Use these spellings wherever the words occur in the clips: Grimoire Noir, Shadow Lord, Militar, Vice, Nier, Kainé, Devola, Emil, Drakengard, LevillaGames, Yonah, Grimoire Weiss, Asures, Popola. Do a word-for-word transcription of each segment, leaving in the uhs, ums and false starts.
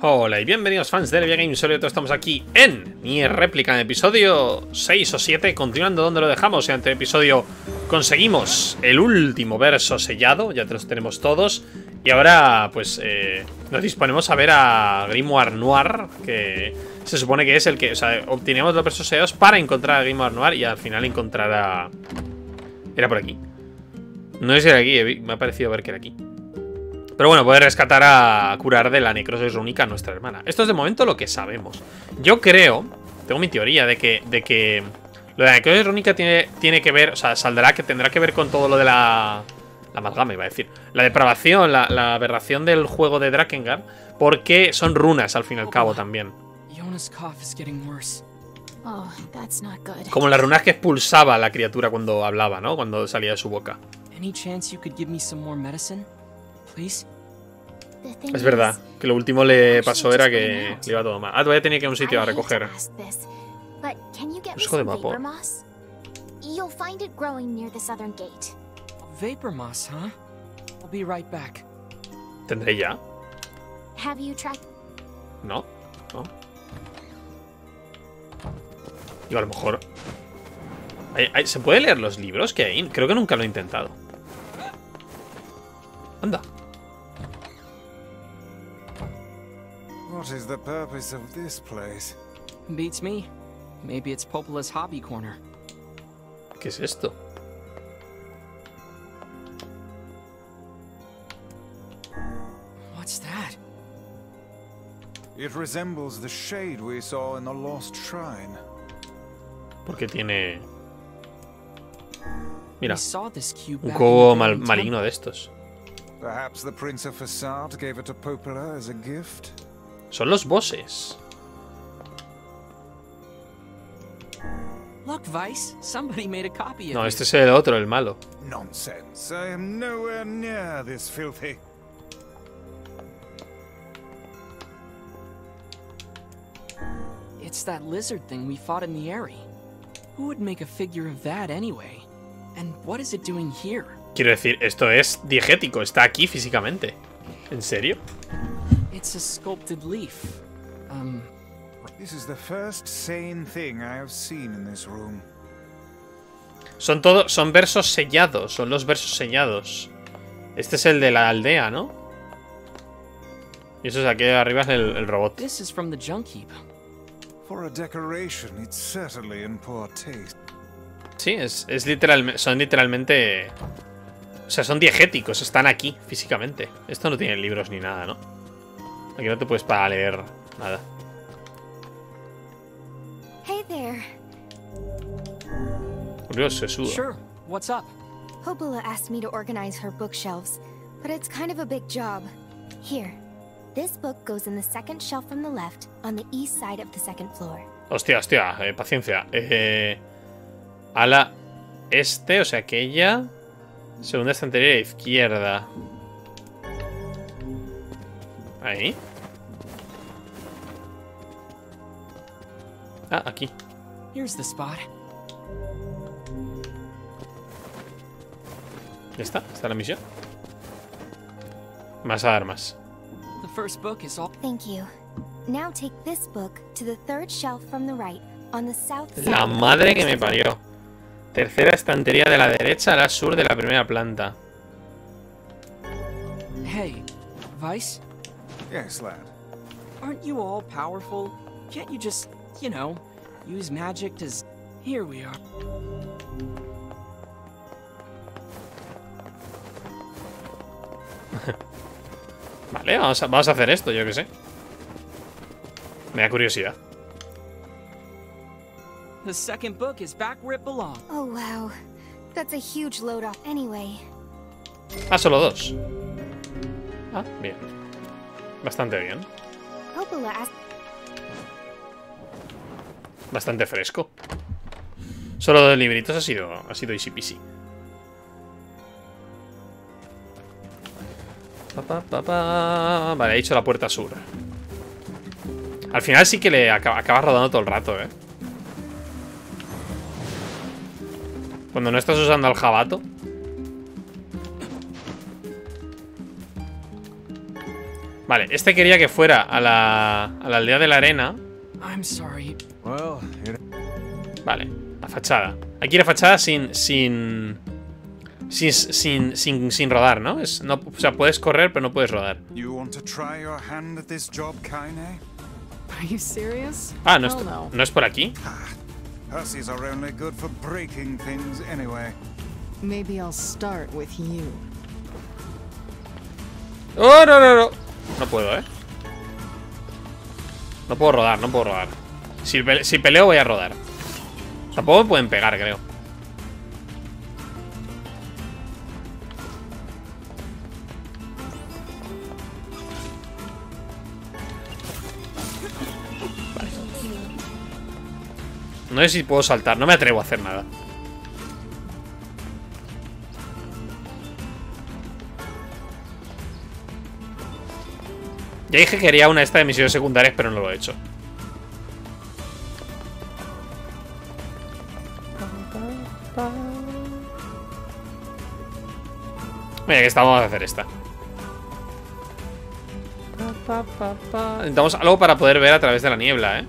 Hola y bienvenidos fans de LevillaGames, hoy estamos aquí en Nier réplica en episodio seis o siete, continuando donde lo dejamos. En el episodio conseguimos el último verso sellado, ya los tenemos todos. Y ahora pues eh, nos disponemos a ver a Grimoire Noir, que se supone que es el que, o sea, obtenemos los versos sellados para encontrar a Grimoire Noir y al final encontrar a... Era por aquí. No sé si era aquí, me ha parecido ver que era aquí. Pero bueno, poder rescatar a curar de la necrosis rúnica a nuestra hermana. Esto es de momento lo que sabemos. Yo creo, tengo mi teoría de que, de que lo de la necrosis rúnica tiene, tiene que ver, o sea, saldrá que tendrá que ver con todo lo de la... La amalgama, iba a decir. La depravación, la, la aberración del juego de Drakengard, porque son runas al fin y al cabo también. Como las runas que expulsaba la criatura cuando hablaba, ¿no? Cuando salía de su boca. Es verdad, que lo último le pasó era que le iba todo mal. Ah, todavía tenía que ir a un sitio a recoger. Un hijo de vapor. ¿Tendré ya? No, no. Digo, a lo mejor... ¿Se puede leer los libros que hay? Creo que nunca lo he intentado. Anda. What is the purpose of this place? Beats me. Maybe it's Popola's hobby corner. ¿Qué es esto? What's that? It resembles the shade we saw in the lost shrine. Porque tiene. Mira, un cubo mal maligno de estos. Perhaps the Prince of Facade gave it to Popola as a gift. Son los bosses. Look, Vice, somebody made a copy of. No, este es el otro, el malo. Nonsense. I am nowhere near this filthy. It's that lizard thing we fought in the area. Who would make a figure of that anyway? And what is it doing here? Quiero decir, esto es diegético, está aquí físicamente. ¿En serio? It's a sculpted leaf. Um, this is the first sane thing I have seen in this room. Son todos, son versos sellados, son los versos sellados. Este es el de la aldea, ¿no? Y eso es aquí arriba es el, el robot. This is from the junk heap. For a decoration, it's certainly in poor taste. Sí, es, es literalmente, son literalmente... O sea, son diegéticos, están aquí, físicamente. Esto no tiene libros ni nada, ¿no? Aquí no te puedes parar a leer nada. Hey there. Curioso, sudo. Sure, what's up? Popola asked me to organize her bookshelves, but it's kind of a big job. Here, this book goes in the second shelf from the left, on the east side of the second floor. Hostia, hostia, eh, paciencia. Eh... A la este, o sea, aquella. Segunda estantería izquierda. Ahí. Ah, aquí. Ya está, está la misión. Más armas. The first book is all. Thank you. Now take this book to the third shelf from the right, on the south side. La madre que me parió. Tercera estantería de la derecha al sur de la primera planta. Hey, Vice. Yes, lad. Aren't you all powerful? Can't you just, you know, use magic to? Here we are. Vale, vamos a, vamos a hacer esto, yo que sé. Me da curiosidad. The second book is back where it belongs. Oh wow, that's a huge load off anyway. Ah, solo dos. Ah, bien, bastante bien. Bastante fresco. Solo dos libritos ha sido, ha sido easy peasy. Pa, pa, pa, pa. Vale, he hecho la puerta sur. Al final sí que le acaba, acaba rodando todo el rato, eh. Cuando no estás usando al jabato. Vale, este quería que fuera a la, a la aldea de la arena. Vale, la fachada. Aquí la fachada sin sin sin sin sin, sin rodar, ¿no? Es, ¿no? O sea, puedes correr, pero no puedes rodar. Ah, no es, no es por aquí. Oh, no, no, no. No puedo, ¿eh? No puedo rodar, no puedo rodar. Si, pe si peleo voy a rodar. Tampoco me pueden pegar, creo. Vale. No sé si puedo saltar, no me atrevo a hacer nada. Ya dije que quería una esta de misiones secundarias, pero no lo he hecho. Mira, que estamos a hacer esta. Necesitamos algo para poder ver a través de la niebla, ¿eh?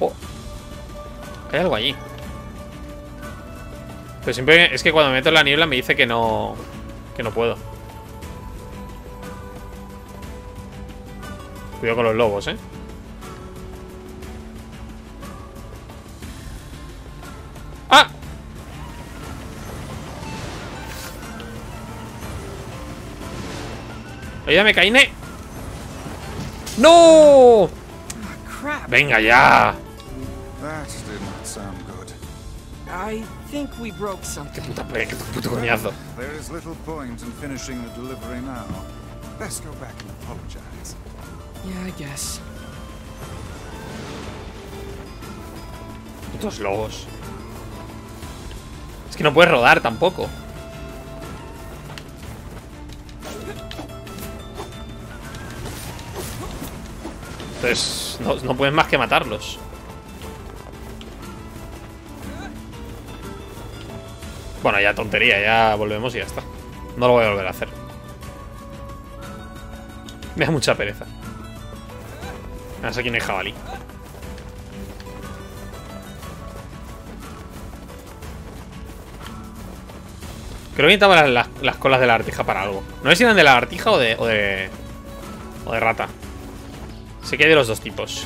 Oh. Hay algo allí. Pero siempre es que cuando me meto en la niebla me dice que no, que no puedo. Cuidado con los lobos, ¿eh? ¡Ah! ¡Ayúdame, Kainé! ¡No! ¡Venga ya! ¡Qué puta play! ¡Qué puto coñazo! Putos lobos. Es que no puedes rodar tampoco. Entonces no, no puedes más que matarlos. Bueno, ya tontería, ya volvemos y ya está. No lo voy a volver a hacer. Me da mucha pereza. Vamos, aquí no hay jabalí. Creo que necesitaba las, las, las colas de la lagartija para algo. No sé si eran de lagartija o de, o de... O de rata. Sé que hay de los dos tipos.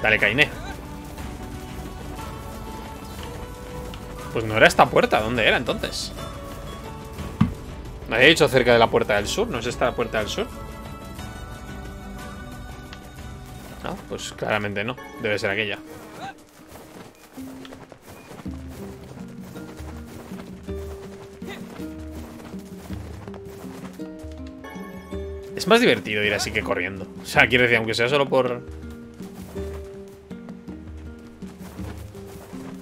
Dale, Kainé. Pues no era esta puerta, ¿dónde era entonces? Me había dicho cerca de la puerta del sur, ¿no es esta la puerta del sur? No, pues claramente no, debe ser aquella. Es más divertido ir así que corriendo. O sea, quiero decir, aunque sea solo por...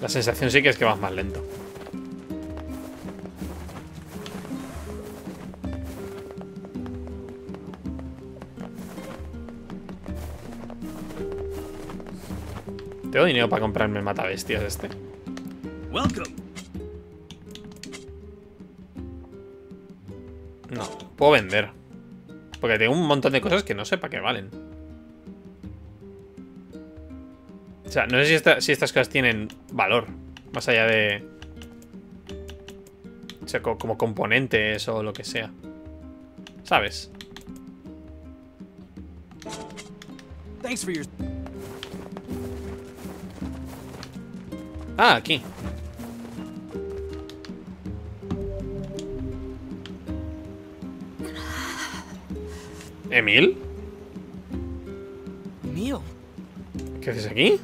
La sensación sí que es que vas más lento. Tengo dinero para comprarme el matabestias este. No, puedo vender. Porque tengo un montón de cosas que no sé para qué valen. O sea, no sé si, esta, si estas cosas tienen valor. Más allá de... O sea, co como componentes o lo que sea. ¿Sabes? Ah, aquí. ¿Emil? ¿Emil? ¿Qué haces aquí?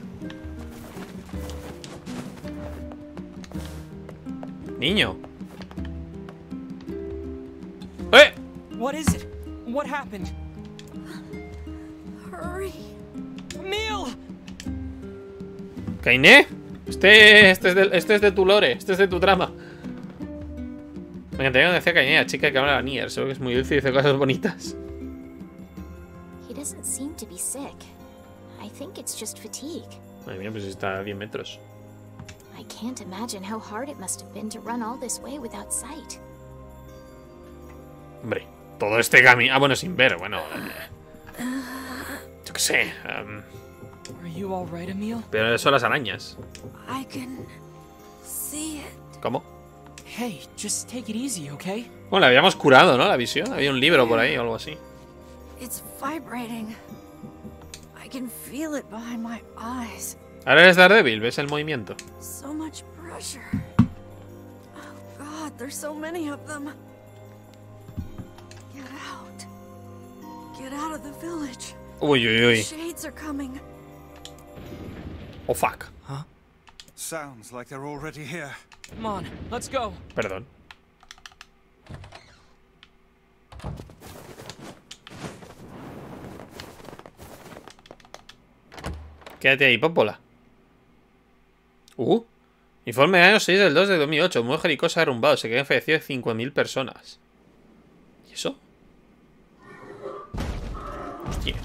Niño. ¡Eh! What is it? What happened? Hurry. Emil. Kainé, este este es de, este es de tu lore, este es de tu trama. Me encantaría cuando decía Kainé, la chica que habla la Nier, seguro que es muy dulce y dice cosas bonitas. He doesn't seem to be sick. I think it's just fatigue. Madre mía, pues está a diez metros. I can't imagine how hard it must have been to run all this way without sight. Hombre, todo este camino. Ah, bueno, sin ver, bueno. Yo qué sé. Um... Are you all right, Emil? Pero son las arañas. I can see it. ¿Cómo? Hey, just take it easy, okay? Bueno, la habíamos curado, ¿no? La visión. Había un libro por ahí o algo así. It's vibrating. I can feel it behind my eyes. Ahora eres Daredevil, ves el movimiento. So much pressure. Oh God, there's so many of them. Get out. Get out of the village. Uy, uy, uy. The shades are coming. Oh fuck. Huh? Sounds like they're already here. Come on, let's go. Perdón. Quédate ahí, Popola. Uh. Informe de año seis del dos de dos mil ocho. Mujer y cosa derrumbado. Se quedan fallecidas cinco mil personas. ¿Y eso? Hostia.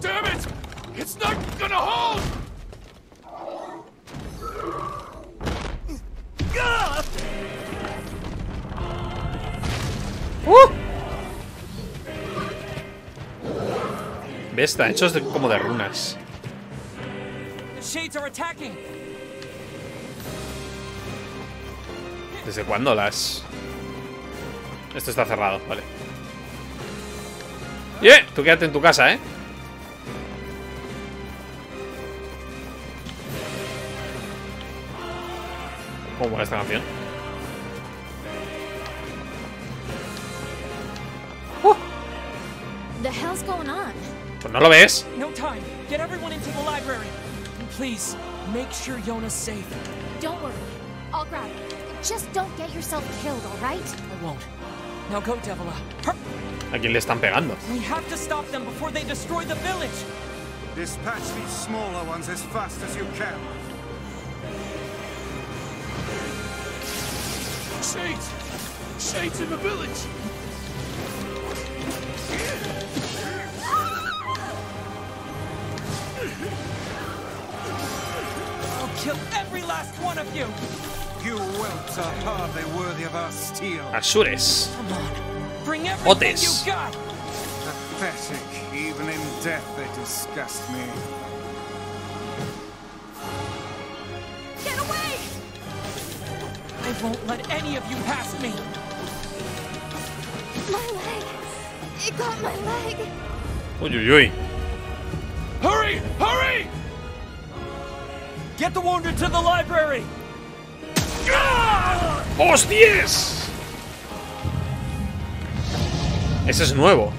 Damn it. It's not gonna hold. Uh. ¿Ves? Están hechos de, como de runas. ¿Desde cuándo las...? Esto está cerrado, vale. Yeah, tú quédate en tu casa, ¿eh? ¿Cómo mola esta canción? Uh. Pues no lo ves. Please, make sure Yonah's safe. Don't worry. I'll grab it. Just don't get yourself killed, all right? I won't. Now go, Devola. ¿A quién le están pegando? We have to stop them before they destroy the village. Dispatch these smaller ones as fast as you can. Shades! Shades in the village! Kill every last one of you. You whelps are hardly worthy of our steel. Asures. Come on. Bring everything you got. Pathetic. Even in death they disgust me. Get away! I won't let any of you pass me. My leg. It got my leg. Uy, uy, uy. Hurry! Hurry! Get the wounded to the library. ¡Ah! ¡Hostias! Ese es nuevo.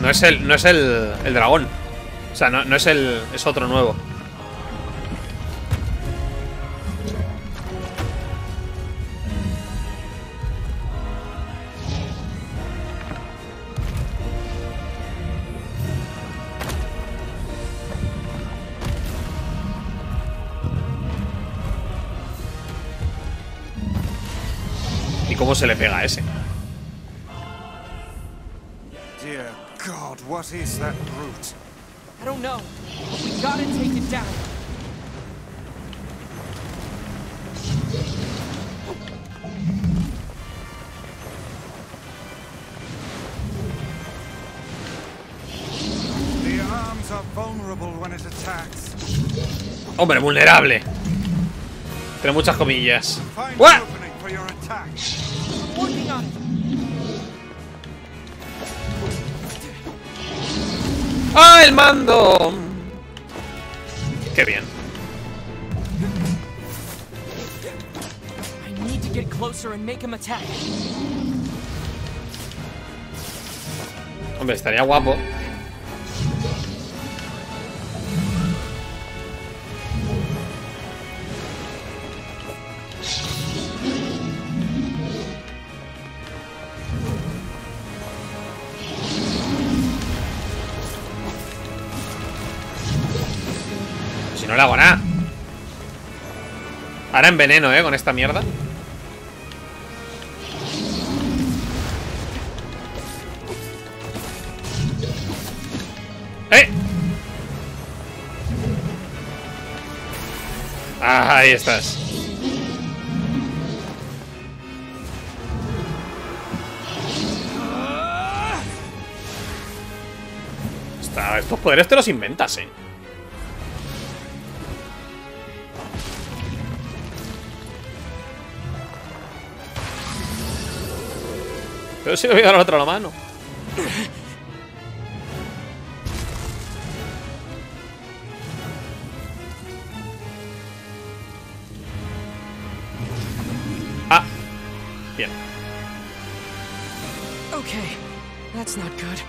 No es el, no es el, el dragón. O sea, no, no es el, es otro nuevo. ¿Cómo se le pega a ese? Dear God, what is that root? I don't know. We gotta take it down. The arms are vulnerable when it attacks. Hombre, vulnerable. Entre muchas comillas. ¡Buah! ¡Ah, el mando! ¡Qué bien! Hombre, estaría guapo. No le hago nada. Ahora enveneno, eh, con esta mierda. ¡Eh! Ah, ahí estás. Está, estos poderes te los inventas, eh. Pero si le voy a dar otra a la mano. Ah, bien. Okay, that's not good.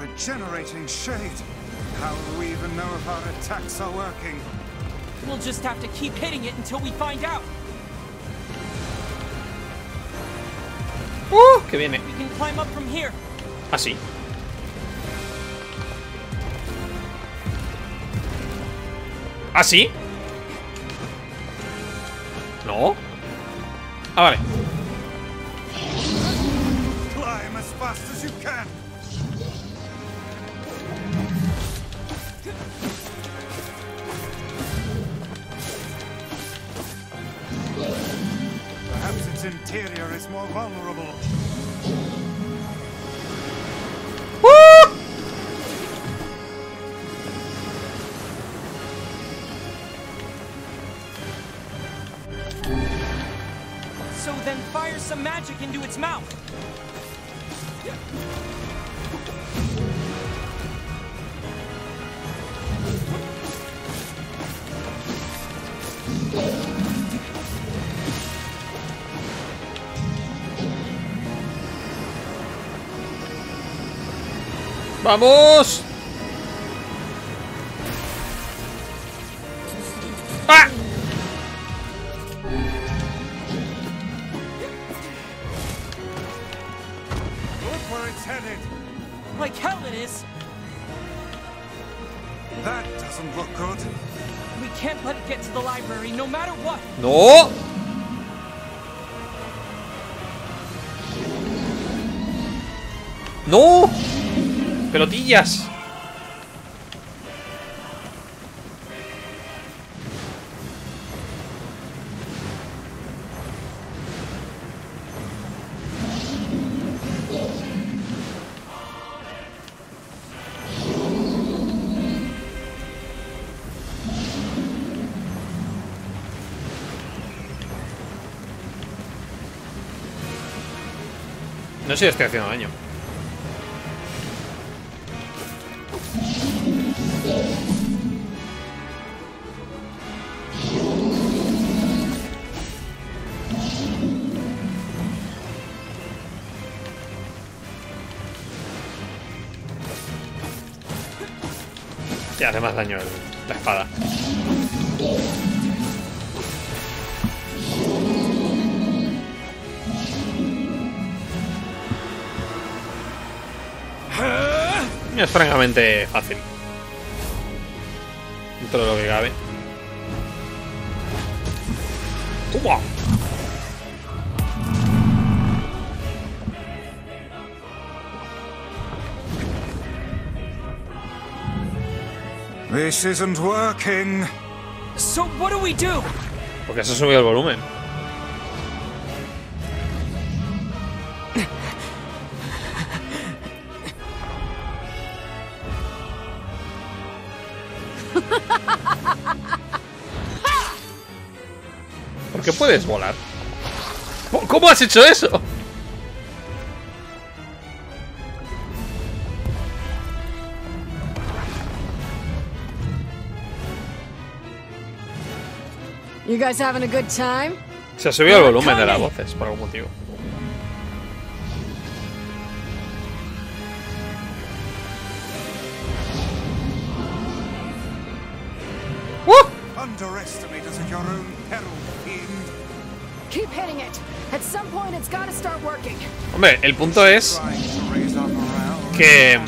Regenerating shade. How do we even know if our attacks are working? We'll just have to keep hitting it until we find out. Uh, que viene. We can climb up from here. Ah, sí. ¿Ah, sí? No. Ah, vale. Climb as fast as you can. Perhaps its interior is more vulnerable. So then fire some magic into its mouth. ¡Vamos! ¡Ah! Like hell it is. That doesn't look good. We can't let it get to the library, no matter what. No. No. Pelotillas. No sé si estoy haciendo daño. Y hace más daño el, la espada. Es francamente fácil. Dentro de lo que cabe. ¡Toma! This isn't working. So what do we do? Porque se ha subido el volumen. ¿Por qué puedes volar? ¿Cómo has hecho eso? You guys having a good time? Se ha subido el volumen de las voces por algún motivo. Underestimate us at your own peril, fiend. Keep hitting it. At some point it's got to start working. Hombre, el punto es que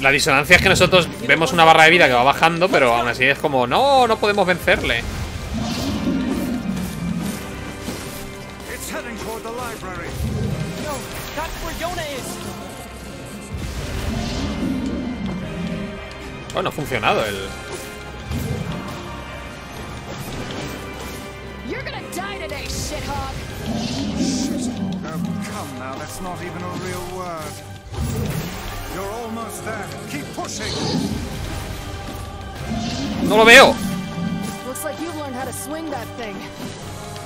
la disonancia es que nosotros vemos una barra de vida que va bajando, pero aún así es como no, no podemos vencerle. It's heading toward the library. go. That's where Yonah is. Oh, no ha funcionado el... You're gonna die today, shithog. Shithog? Oh, come now. That's not even a real word. You're almost there. Keep pushing. No lo veo. Looks like you've learned how to swing that thing.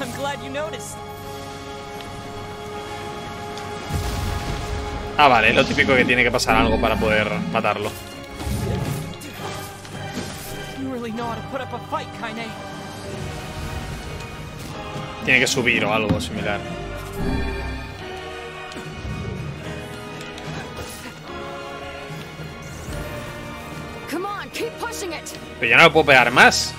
I'm glad you noticed. Ah, vale, lo típico que tiene que pasar algo para poder matarlo. Tiene que subir o algo similar. Pero ya no lo puedo pegar más.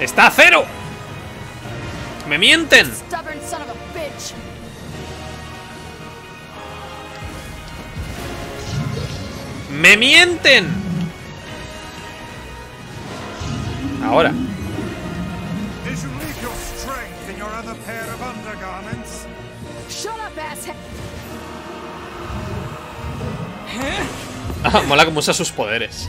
¡Está a cero! ¡Me mienten! ¡Me mienten! Ahora. Ah, mola como usa sus poderes.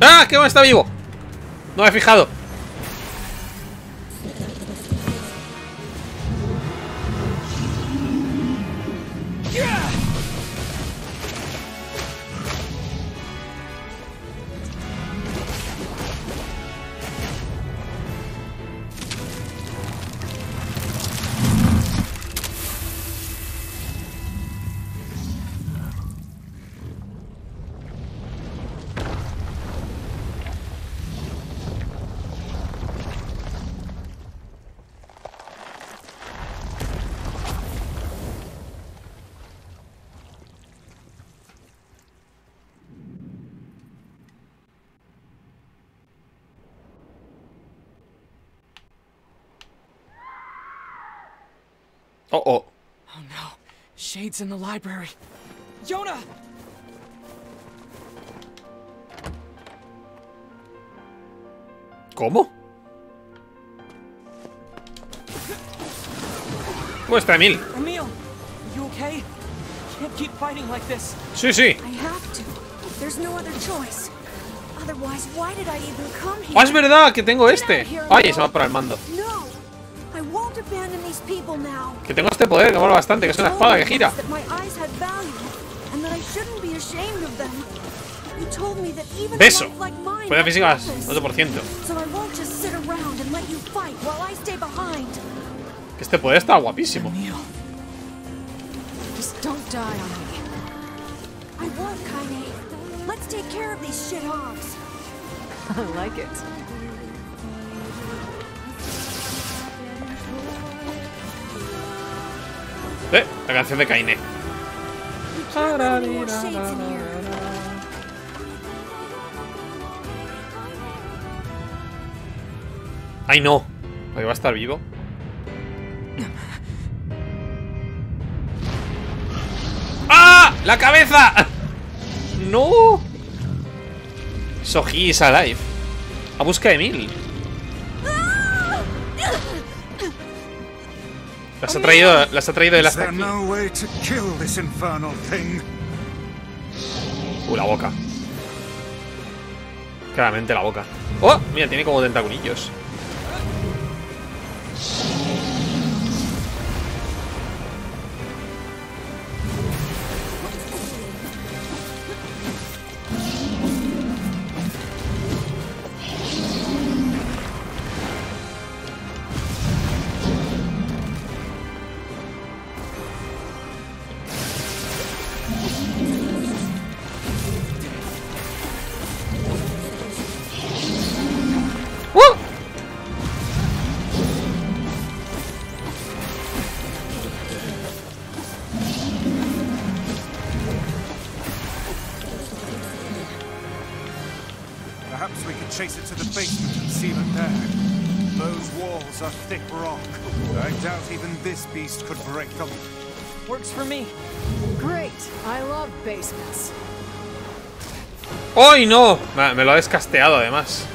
¡Ah! ¡Que aún está vivo! No me he fijado. Uh oh. Oh no. Shade's in the library. Yonah! ¿Cómo? ¿Cómo está Emil? Emil, you okay? Can't keep fighting like this. Sí, sí. I have to. There's no other choice. Otherwise, why did I even come here? Ah, es verdad que tengo este. Ay, se va para el mando. No. Que tengo este poder que mola bastante, que es una espada que gira. Beso. Puede física más, ocho por ciento. Que este poder está guapísimo. Eh, la canción de Kainé. Ay no, ¿ahí va a estar vivo? ¡Ah! ¡La cabeza! ¡No! So he is alive. A busca de Emil. Las ha traído, las ha traído el hasta aquí. Uh, la boca. Claramente la boca. Oh, mira, tiene como tentaculillos. we can chase it to the basement and seal it there. Those walls are thick rock. I doubt even this beast could break them. Works for me. Great. I love basements. ¡Ay, no! Me lo ha descasteado, además.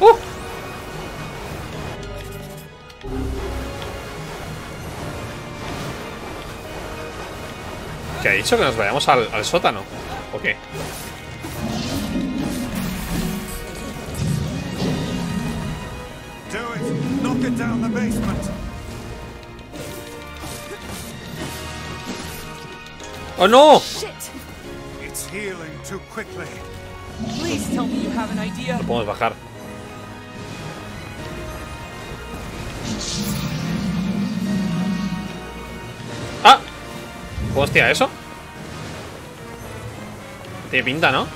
¡Uh! ¿Qué ha dicho? ¿Que nos vayamos al, al sótano? ¿O qué? Do it. Knock it down the basement. Oh no! Shit. It's healing too quickly. Please tell me you have an idea. Lo podemos bajar. Ah. Hostia, eso. Tiene pinta, ¿no?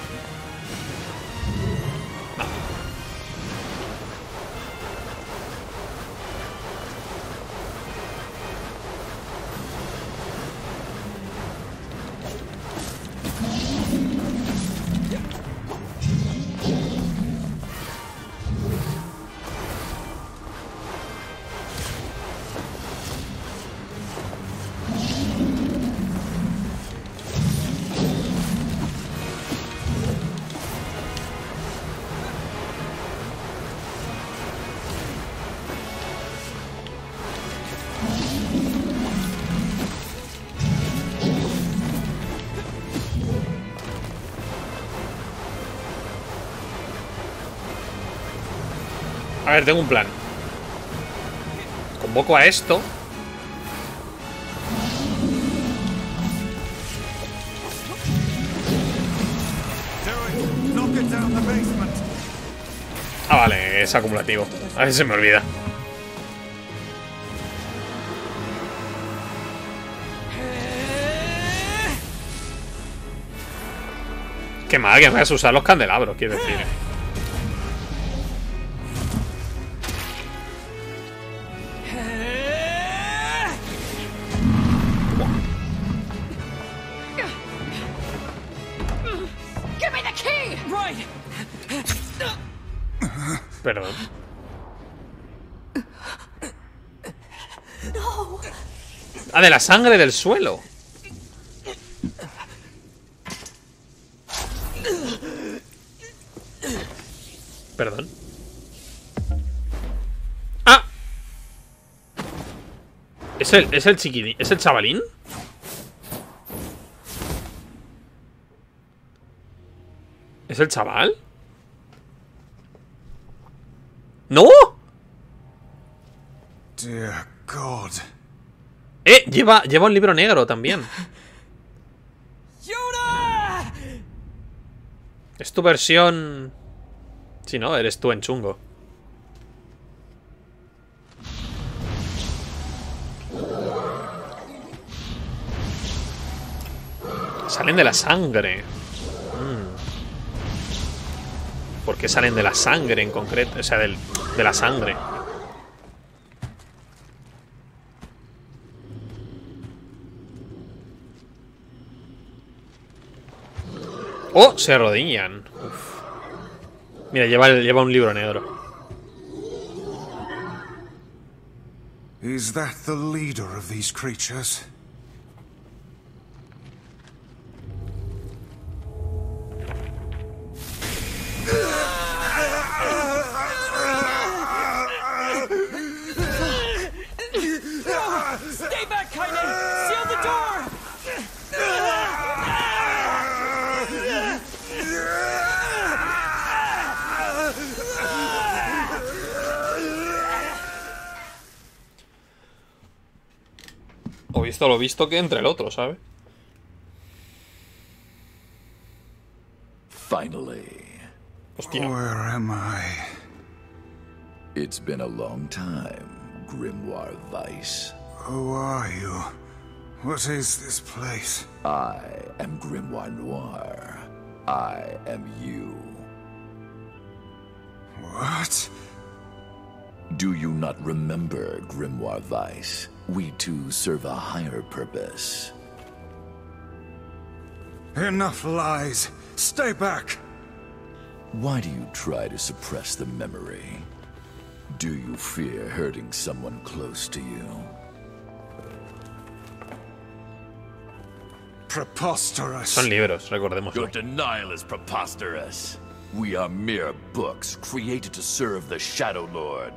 A ver, tengo un plan. Convoco a esto. Ah, vale, es acumulativo. A veces se me olvida. Qué mal que me hagas usar los candelabros, quiero decir. Perdón. Ah, de la sangre del suelo. Perdón. Ah. ¿Es el, es el chiquilín? ¿Es el chavalín? ¿Es el chaval? ¡No! Dear God. Eh, lleva, lleva un libro negro también. ¡Yonah! Es tu versión. Sí, no, eres tú en chungo. Salen de la sangre. ¿Por qué salen de la sangre en concreto? O sea, del, de la sangre. ¡Oh! Se arrodillan. Uf. Mira, lleva, lleva un libro negro. ¿Es ese el líder de estas criaturas? Lo visto que entre el otro, ¿sabe? Finally. Hostia. Where am I? It's been a long time, Grimoire Weiss. Who are you? What is this place? I am Grimoire Noir. I am you. What? Do you not remember, Grimoire Weiss? We too serve a higher purpose. Enough lies! Stay back! Why do you try to suppress the memory? Do you fear hurting someone close to you? Preposterous. Son libros, recordemos. Your denial is preposterous. We are mere books created to serve the Shadow Lord.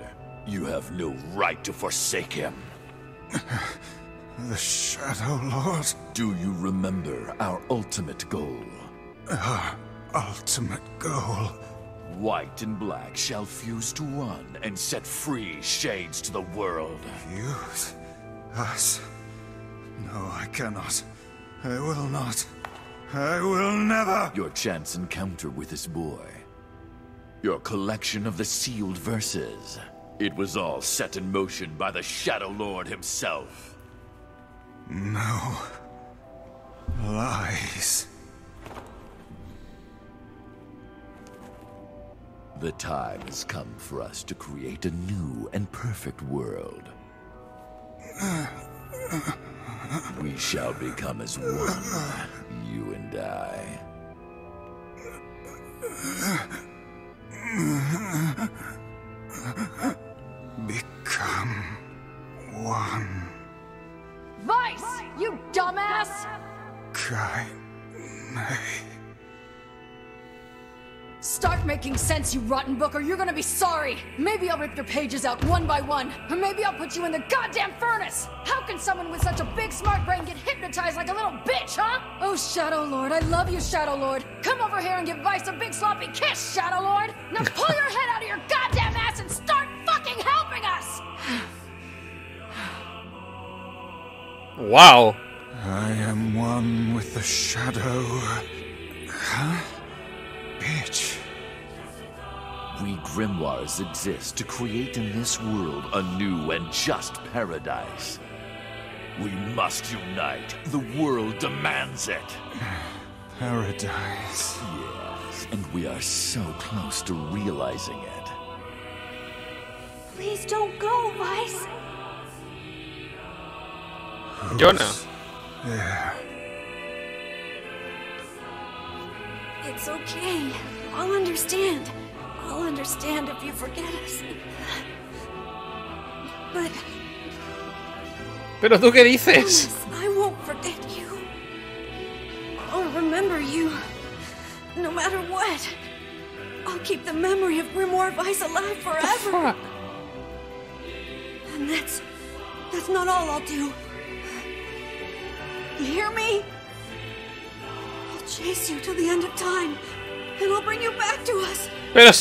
You have no right to forsake him. The Shadow Lord? Do you remember our ultimate goal? Our ultimate goal? White and black shall fuse to one and set free shades to the world. Fuse? Us? No, I cannot. I will not. I will never! Your chance encounter with this boy. Your collection of the sealed verses. It was all set in motion by the Shadow Lord himself. No. Lies. The time has come for us to create a new and perfect world. We shall become as one, you and I. Become one. Vice, you dumbass! Kainé. Start making sense, you rotten book, or you're gonna be sorry! Maybe I'll rip your pages out one by one, or maybe I'll put you in the goddamn furnace! How can someone with such a big smart brain get hypnotized like a little bitch, huh? Oh, Shadow Lord, I love you, Shadow Lord. Come over here and give Vice a big sloppy kiss, Shadow Lord! Now pull your head out of your goddamn ass and start fucking helping us! Wow. I am one with the Shadow. Huh? Bitch. We grimoires exist to create in this world a new and just paradise. We must unite. The world demands it. Paradise. Yes, and we are so close to realizing it. Please don't go, Vice. Yonah. Yeah. It's okay. I'll understand. I'll understand if you forget us. But... Pero tú qué dices? I won't forget you. I'll remember you. No matter what. I'll keep the memory of Grimoire Weiss alive forever. What the fuck? And that's... That's not all I'll do. You hear me? Chase you till the end of time, and I'll bring you back to us. Pero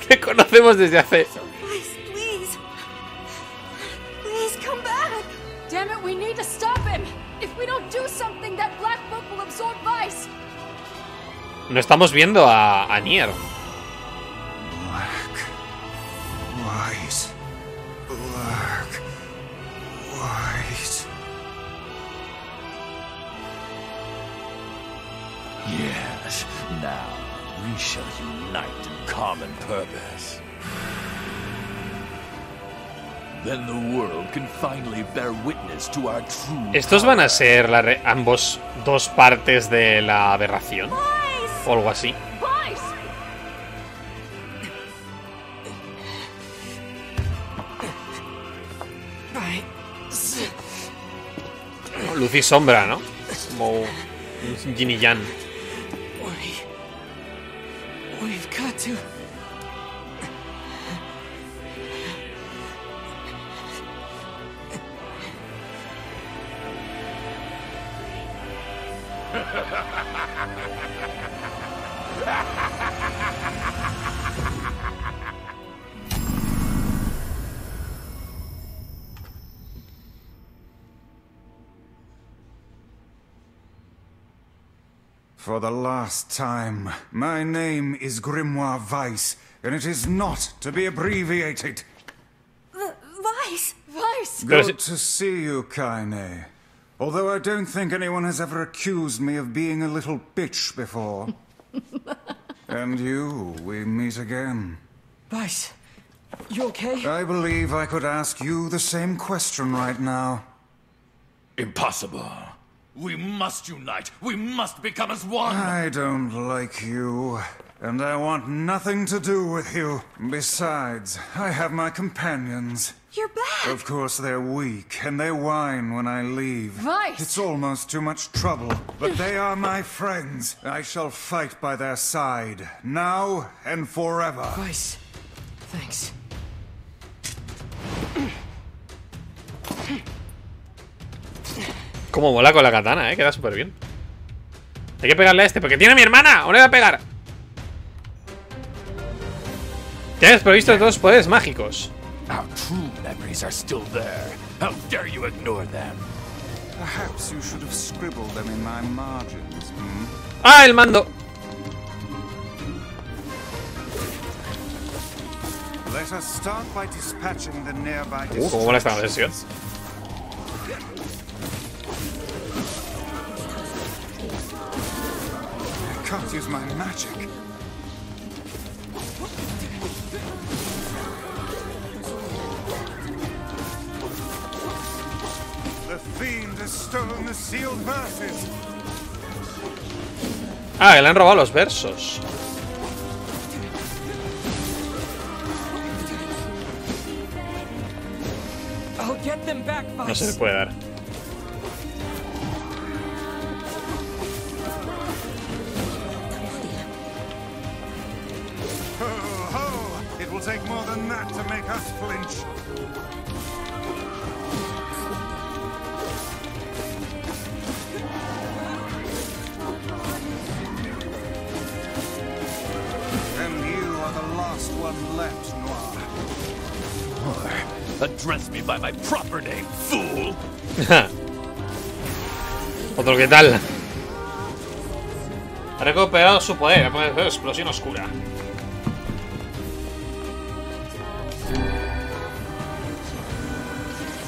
que conocemos desde hace. Please, please, please come back. Damn it, we need to stop him. If we don't do something, that black book will absorb Vice. No estamos viendo a, a Nier. Black, white, black, white. Yes, now we shall unite in common purpose. Then the world can finally bear witness to our true. ¿Estos van a ser la re ambos dos partes de la aberración? O algo así. Luz y sombra, ¿no? Como Yin y Yang. We've got to... For the last time, my name is Grimoire Weiss, and it is not to be abbreviated. Vice, Vice. Good to see you, Kainé. Although I don't think anyone has ever accused me of being a little bitch before. And you, we meet again. Vice, You okay? I believe I could ask you the same question right now. Impossible. We must unite. We must become as one. I don't like you, and I want nothing to do with you. Besides, I have my companions. You're back! Of course they're weak, and they whine when I leave. Vice! It's almost too much trouble, but they are my friends. I shall fight by their side, now and forever. Vice, thanks. Como mola con la katana, eh, queda súper bien. Hay que pegarle a este, porque tiene a mi hermana, o le voy a pegar. Tienes previsto dos poderes mágicos. Our true memories are still there. How dare you ignore them? Perhaps you should have scribbled them in my margins. Hmm? Ah, el mando. Let us start by dispatching the nearby. Uh, ¿Cómo mola esta versión? I can't use my magic. Ah, que le han robado los versos. No se le puede dar. It will take more than that to make us flinch. One left, Noir. Address me by my proper name, fool. Otro que tal. Ha recuperado su poder. Explosión oscura.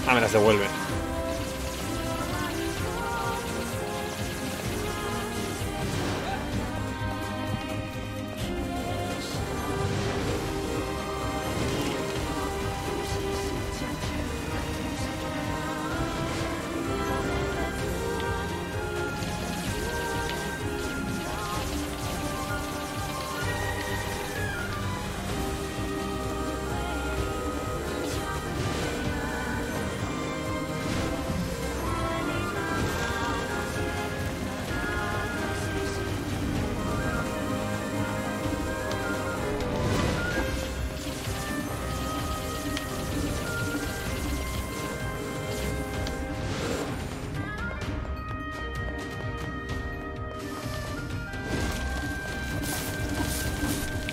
Ah, me las devuelve.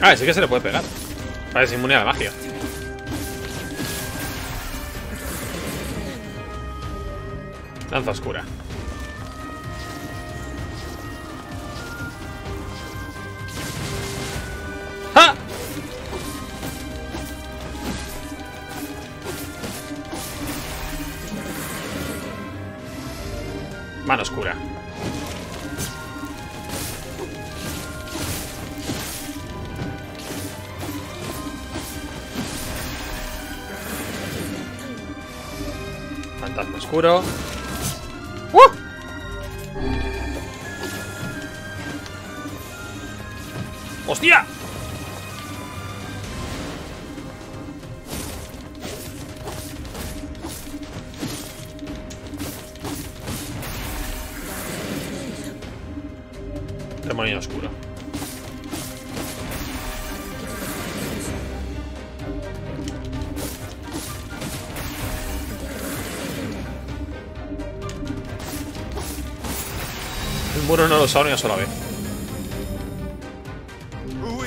Ah, sí que se le puede pegar. Parece inmune a la magia. Lanza oscura. ¡Ah! Mano oscura. Oscuro. ¡Uh! ¡Hostia! Demonio oscuro. Muro no lo usaba ni una sola vez. ¡Uh!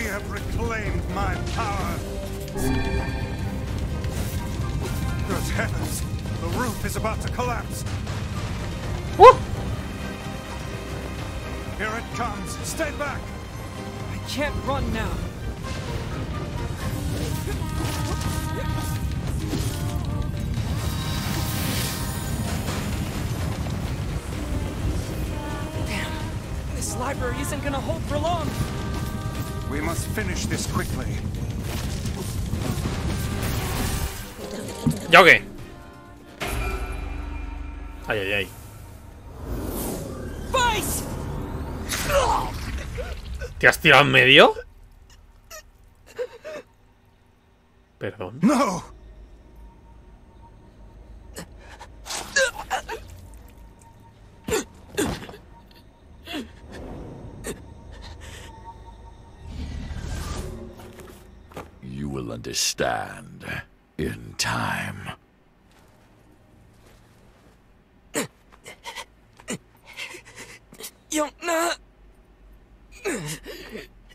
Isn't gonna hold for long. We must finish this quickly. ¿Yo qué? Ay, ay, ay. Vice. ¿Te has tirado en medio? Perdón. No. You will understand in time. Yonah!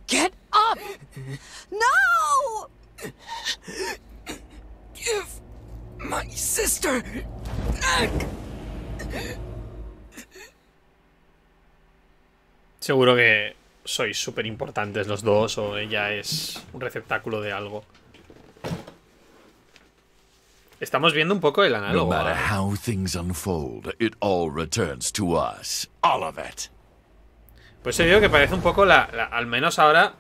Get up! No! Give my sister back! Seguro que sois súper importantes los dos, o ella es un receptáculo de algo. Estamos viendo un poco el análogo. No matter how things unfold, it all returns to us. All of it. Pues he dicho que parece un poco, la, la, al menos ahora,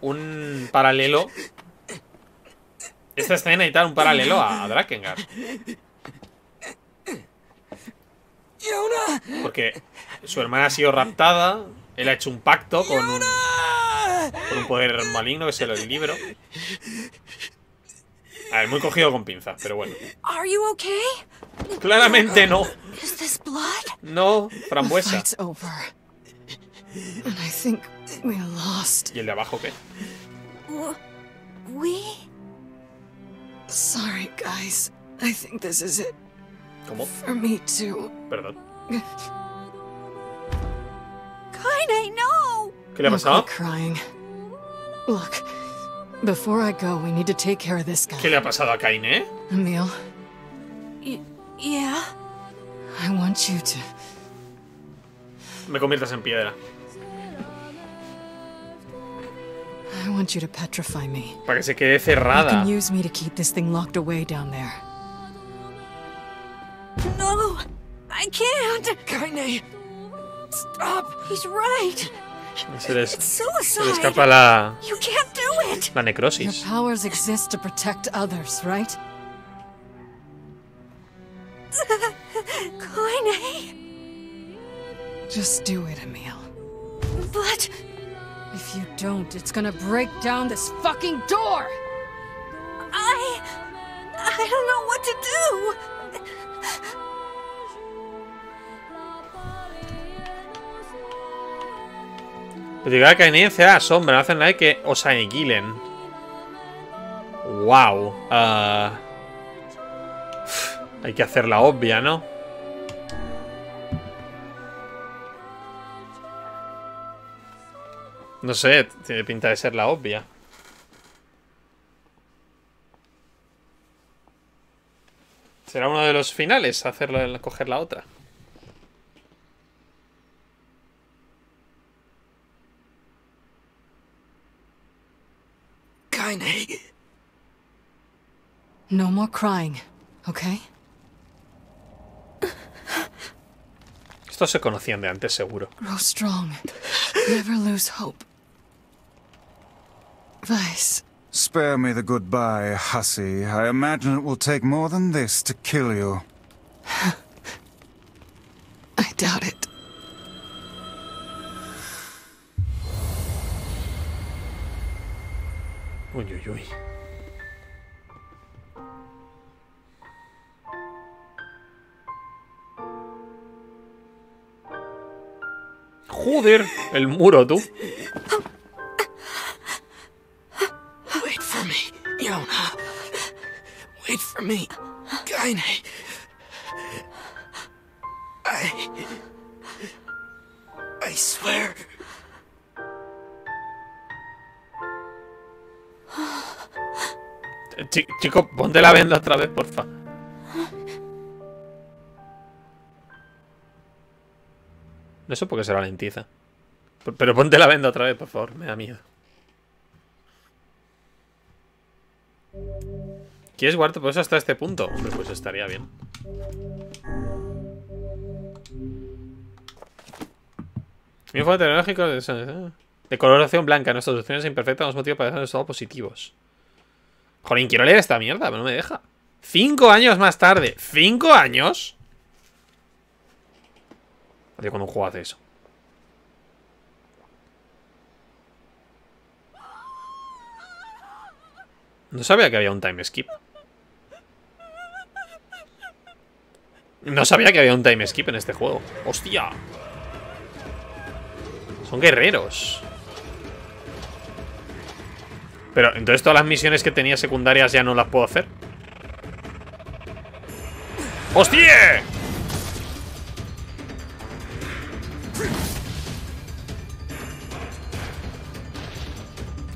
un paralelo. Esta escena y tal, un paralelo a, a Drakengard. Porque su hermana ha sido raptada, él ha hecho un pacto con un, con un poder maligno que se lo libro. A ver, muy cogido con pinzas, pero bueno. Claramente no. No, frambuesa. And I think we're lost. ¿Y el de abajo qué? We. Sorry, guys. I think this is it. ¿Cómo? For me too. Perdón. Kainé, no. ¿Qué le ha pasado? Crying. Look, before I go, we need to take care of this guy. ¿Qué le ha pasado a Kainé? Emil. Y yeah. I want you to. Me conviertas en piedra. I want you to petrify me. Para que se quede cerrada. You can use me to keep this thing locked away down there. No, I can't. Kainé, stop. He's right. Se les, it's suicide. Se les escapa la. You can't do it. La necrosis. Your powers exist to protect others, right? Kainé. Just do it, Emil. But if you don't, it's gonna break down this fucking door. I, I don't know what to do. Predicar que Kainé sea la sombra, no hacen nada que os aniquilen. Wow. Uh, hay que hacerla obvia, ¿no? No sé, tiene pinta de ser la obvia. ¿Será uno de los finales hacerlo, coger la otra? Kainé. No more crying, okay? Estos se conocían de antes, seguro. Grow strong. Never lose hope. Vice. Spare me the goodbye, hussy. I imagine it will take more than this to kill you. I doubt it. Uy, uy, uy. Joder, el muro, tú. Wait for me, Yonah. Wait for me, Kainé. I, I swear. Chico, ponte la venda otra vez, porfa. No sé por qué se ralentiza. Pero ponte la venda otra vez, por favor. Me da miedo. ¿Quieres guardarte por eso hasta este punto? Hombre, pues estaría bien. Informe tecnológico de, de coloración blanca. Nuestras opciones imperfectas nos motivan para dejar resultados positivos. Jolín, quiero leer esta mierda, pero no me deja. Cinco años más tarde. ¿Cinco años? Oye, cuando un juego hace eso. No sabía que había un time skip. No sabía que había un time skip en este juego. ¡Hostia! Son guerreros. Pero, ¿entonces todas las misiones que tenía secundarias ya no las puedo hacer? ¡Hostia!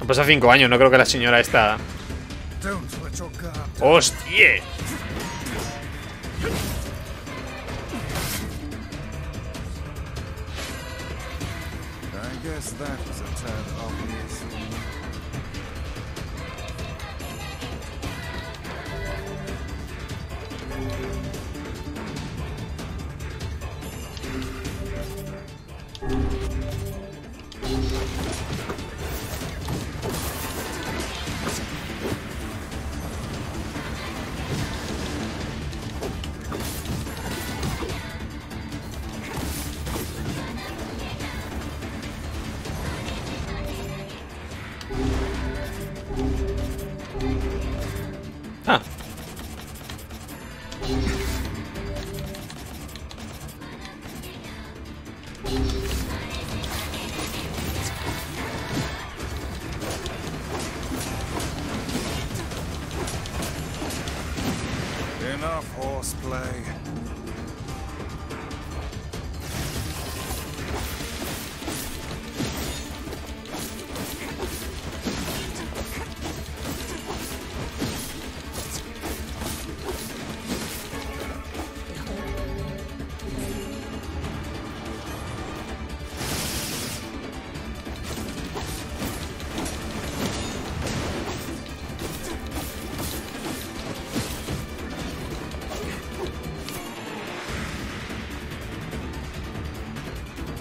Han pasado cinco años, no creo que la señora esta... ¡Hostia!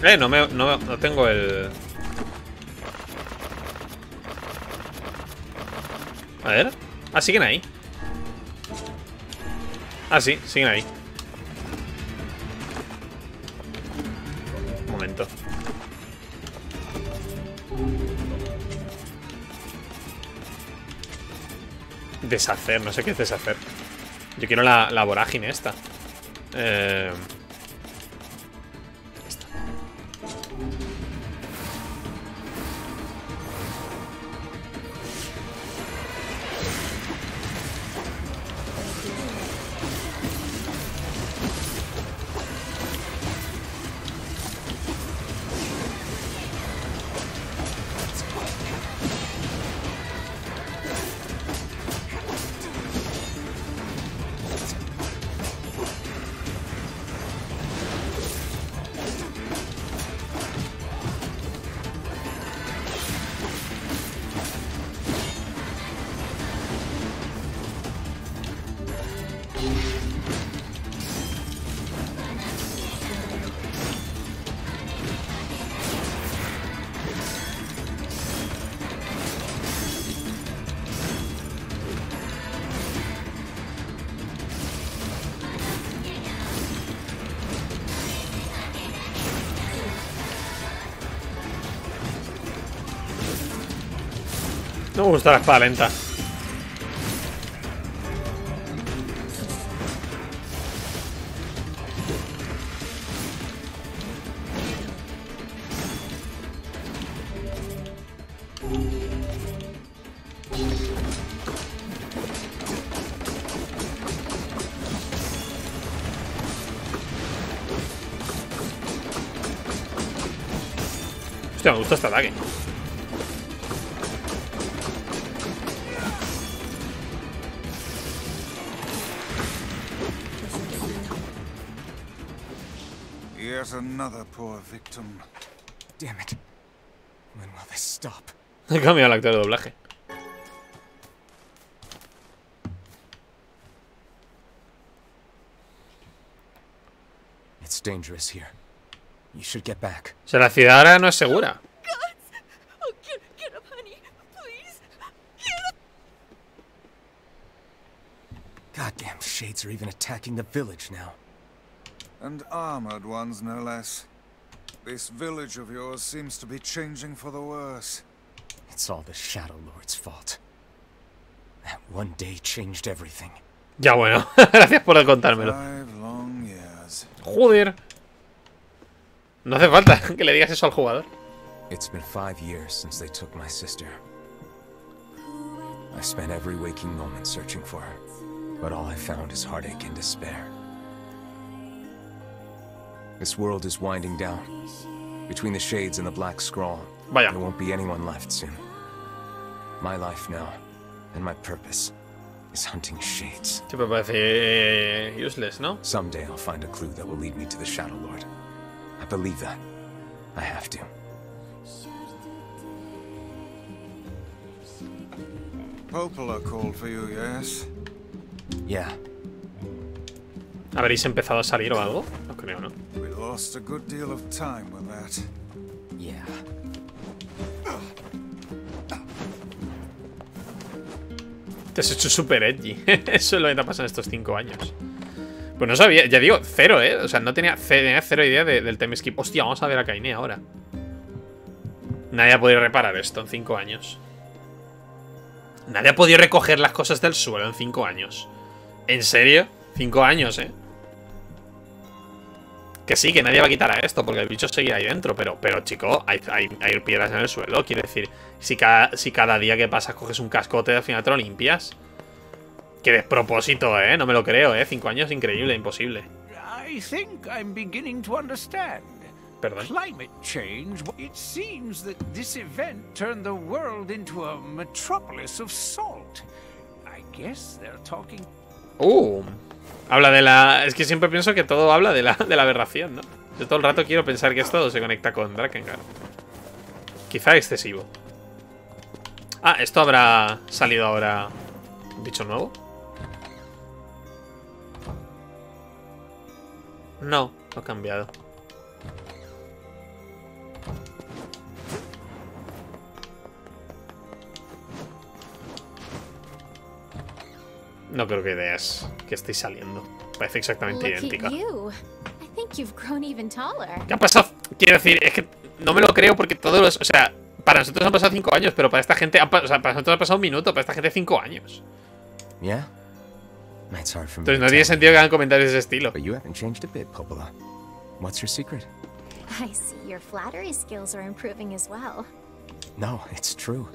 Eh, no me, no, no tengo el... A ver. Ah, siguen ahí. Ah, sí, siguen ahí. Un momento. Deshacer, no sé qué es deshacer. Yo quiero la, la vorágine esta. Eh... No me gusta la espada lenta. Hostia, me gusta este ataque. Another poor victim. Damn it. When will this stop? He cambiado el actor de doblaje. It's dangerous here. You should get back. O sea, la ciudad ahora no es segura. Goddamn shades are even attacking the village now. And armored ones, no less. This village of yours seems to be changing for the worse. It's all the Shadow Lord's fault. That one day changed everything. Ya bueno, gracias por contármelo. Five long years. Joder. No hace falta que le digas eso al jugador. It's been five years since they took my sister. I spent every waking moment searching for her, but all I found is heartache and despair. This world is winding down. Between the shades and the black scrawl, Vaya. There won't be anyone left soon. My life now, and my purpose, is hunting shades. Tipo parece useless, ¿no? Someday I'll find a clue that will lead me to the Shadow Lord. I believe that. I have to. Popola called for you, yes? Yeah. ¿Habréis empezado a salir o algo? No creo, ¿no? We lost a good deal of time with that. Yeah. Te has hecho super edgy. Eso es lo que te ha pasado en estos cinco años. Pues no sabía, ya digo, cero, ¿eh? O sea, no tenía, tenía cero idea de, del time skip. Hostia, vamos a ver a Kainé ahora. Nadie ha podido reparar esto en cinco años. Nadie ha podido recoger las cosas del suelo en cinco años. ¿En serio? Cinco años, ¿eh? Que sí, que nadie va a quitar a esto, porque el bicho seguirá ahí dentro. Pero, pero chico, hay, hay, hay piedras en el suelo. Quiero decir, si cada, si cada día que pasas coges un cascote, al final te lo limpias. Qué despropósito, ¿eh? No me lo creo, ¿eh? Cinco años, increíble, imposible. I think I'm beginning to understand. Perdón. Climate change. It seems that this event turned the world into a metropolis of salt. I guess they're talking. Uh, habla de la. Es que siempre pienso que todo habla de la, de la aberración, ¿no? Yo todo el rato quiero pensar que esto se conecta con Drakengard. Quizá excesivo. Ah, esto habrá salido ahora. ¿Un bicho nuevo? No, no ha cambiado. No creo que veas que estoy saliendo. Parece exactamente idéntica. ¿Qué ha pasado? Quiero decir, es que no me lo creo porque todos los... O sea, para nosotros han pasado cinco años, pero para esta gente... Han, o sea, para nosotros ha pasado un minuto, para esta gente cinco años. Entonces no tiene sentido que hagan comentarios de ese estilo. No, es verdad.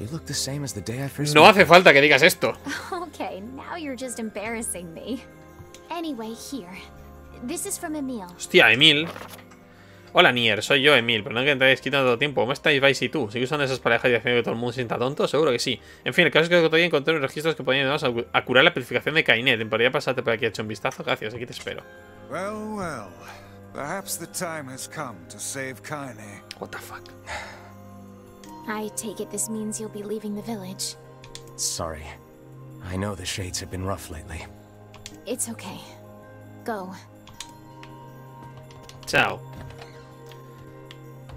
You look the same as the day I first no hace falta que digas esto. Okay, now you're just embarrassing me. Anyway, here. This is from Emil. Hostia, Emil. Hola, Nier, soy yo, Emil. Perdón que te hayáis quitado todo tiempo. ¿Cómo estáis, Vice y tú? ¿Sigues usando esas parejas y haciendo que todo el mundo se sienta tonto? Seguro que sí. En fin, el caso es que todavía encontré unos registros que podían ayudarnos a curar la purificación de Kainé. Temporada pasarte por aquí, hecho un vistazo. Gracias, aquí te espero. Well, well. Perhaps the time has come to save Kainé. What the fuck? I take it this means you'll be leaving the village. Sorry. I know the shades have been rough lately. It's okay. Go. Chao.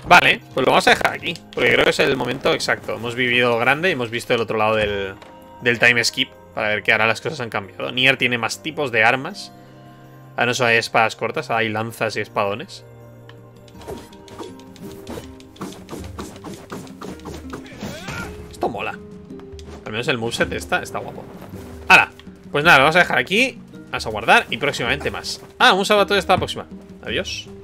Vale, pues lo vamos a dejar aquí, porque creo que es el momento exacto. Hemos vivido grande y hemos visto el otro lado del, del time skip, para ver que ahora las cosas han cambiado. Nier tiene más tipos de armas. Ahora no solo hay espadas cortas, ahora hay lanzas y espadones. Mola. Al menos el moveset está, está guapo. ¡Hala! Pues nada, lo vamos a dejar aquí. Vamos a guardar y próximamente más. Ah, un saludo a todos hasta la próxima. Adiós.